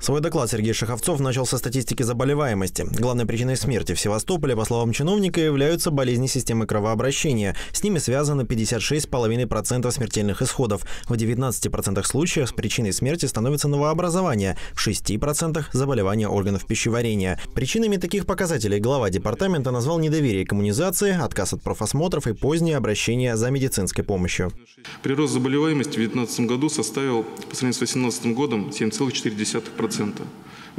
Свой доклад Сергей Шеховцов начал со статистики заболеваемости. Главной причиной смерти в Севастополе, по словам чиновника, являются болезни системы кровообращения. С ними связано 56,5% смертельных исходов. В 19% случаев с причиной смерти становится новообразование, в 6% – заболевания органов пищеварения. Причинами таких показателей глава департамента назвал недоверие к иммунизации, отказ от профосмотров и позднее обращение за медицинской помощью. Прирост заболеваемости в 2019 году составил по сравнению с 2018 годом 7,4%. В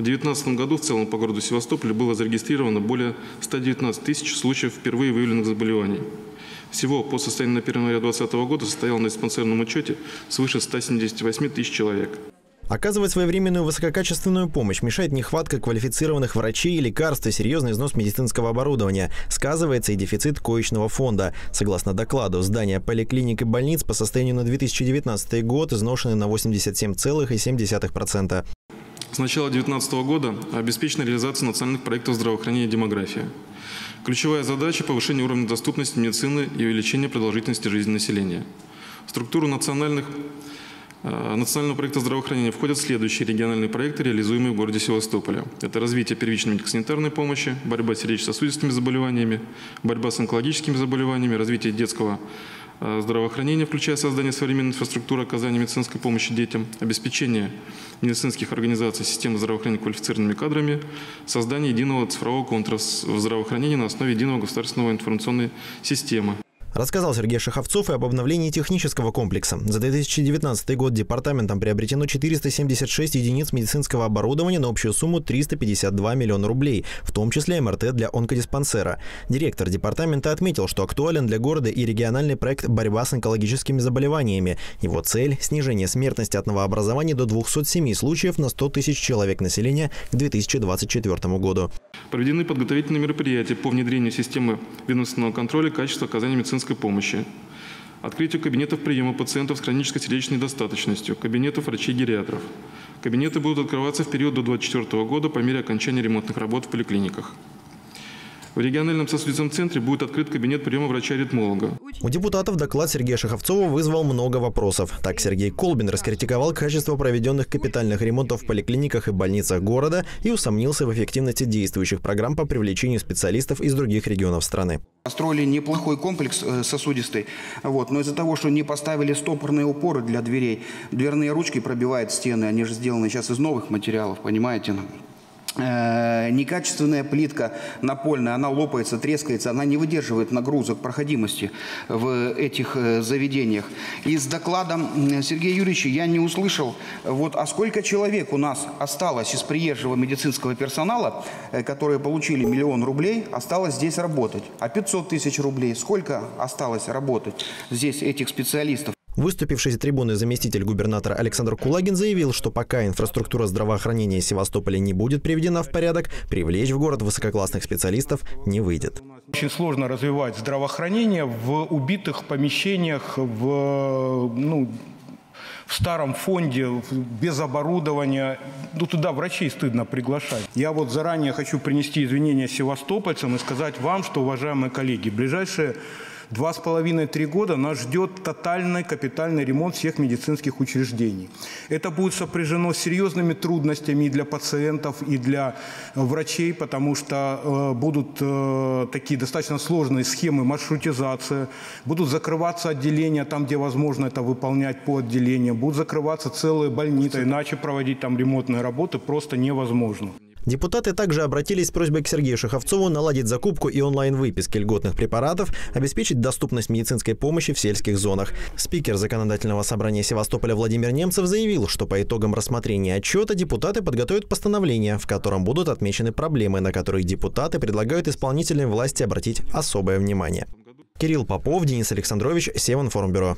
2019 году в целом по городу Севастополь было зарегистрировано более 119 тысяч случаев впервые выявленных заболеваний. Всего по состоянию на 1 января 2020 года состояло на диспансерном учете свыше 178 тысяч человек. Оказывать своевременную высококачественную помощь мешает нехватка квалифицированных врачей и лекарств и серьезный износ медицинского оборудования. Сказывается и дефицит коечного фонда. Согласно докладу, здания поликлиник и больниц по состоянию на 2019 год изношены на 87,7%. С начала 2019 года обеспечена реализация национальных проектов здравоохранения и демография. Ключевая задача – повышение уровня доступности медицины и увеличение продолжительности жизни населения. В структуру национального проекта здравоохранения входят следующие региональные проекты, реализуемые в городе Севастополе. Это развитие первичной медико-санитарной помощи, борьба с сердечно-сосудистыми заболеваниями, борьба с онкологическими заболеваниями, развитие детского здравоохранения, включая создание современной инфраструктуры оказания медицинской помощи детям, обеспечение медицинских организаций системы здравоохранения квалифицированными кадрами, создание единого цифрового контура в здравоохранении на основе единого государственного информационной системы. Рассказал Сергей Шеховцов и об обновлении технического комплекса. За 2019 год департаментом приобретено 476 единиц медицинского оборудования на общую сумму 352 миллиона рублей, в том числе МРТ для онкодиспансера. Директор департамента отметил, что актуален для города и региональный проект «Борьба с онкологическими заболеваниями». Его цель – снижение смертности от новообразований до 207 случаев на 100 тысяч человек населения к 2024 году. Проведены подготовительные мероприятия по внедрению системы ведомственного контроля качества оказания медицинского помощи, открытию кабинетов приема пациентов с хронической сердечной недостаточностью, кабинетов врачей-гериатров. Кабинеты будут открываться в период до 2024 года по мере окончания ремонтных работ в поликлиниках. В региональном сосудистом центре будет открыт кабинет приема врача-ритмолога. У депутатов доклад Сергея Шеховцова вызвал много вопросов. Так, Сергей Колбин раскритиковал качество проведенных капитальных ремонтов в поликлиниках и больницах города и усомнился в эффективности действующих программ по привлечению специалистов из других регионов страны. Построили неплохой комплекс сосудистый, но из-за того, что не поставили стопорные упоры для дверей, дверные ручки пробивают стены, они же сделаны сейчас из новых материалов, понимаете? Некачественная плитка напольная, она лопается, трескается, она не выдерживает нагрузок, проходимости в этих заведениях. И с докладом Сергея Юрьевича я не услышал, а сколько человек у нас осталось из приезжего медицинского персонала, которые получили 1 миллион рублей, осталось здесь работать. А 500 тысяч рублей, сколько осталось работать здесь этих специалистов? Выступивший с трибуны заместитель губернатора Александр Кулагин заявил, что пока инфраструктура здравоохранения Севастополя не будет приведена в порядок, привлечь в город высококлассных специалистов не выйдет. Очень сложно развивать здравоохранение в убитых помещениях, в старом фонде, без оборудования. Туда врачей стыдно приглашать. Я заранее хочу принести извинения севастопольцам и сказать вам, что, уважаемые коллеги, ближайшие 2,5-3 года нас ждет тотальный капитальный ремонт всех медицинских учреждений. Это будет сопряжено с серьезными трудностями и для пациентов, и для врачей, потому что будут такие достаточно сложные схемы маршрутизации, будут закрываться отделения там, где возможно это выполнять по отделениям, будут закрываться целые больницы, иначе проводить там ремонтные работы просто невозможно. Депутаты также обратились с просьбой к Сергею Шеховцову наладить закупку и онлайн-выписки льготных препаратов, обеспечить доступность медицинской помощи в сельских зонах. Спикер Законодательного собрания Севастополя Владимир Немцев заявил, что по итогам рассмотрения отчета депутаты подготовят постановление, в котором будут отмечены проблемы, на которых депутаты предлагают исполнительной власти обратить особое внимание. Кирилл Попов, Денис Александрович, Севан Формбюро.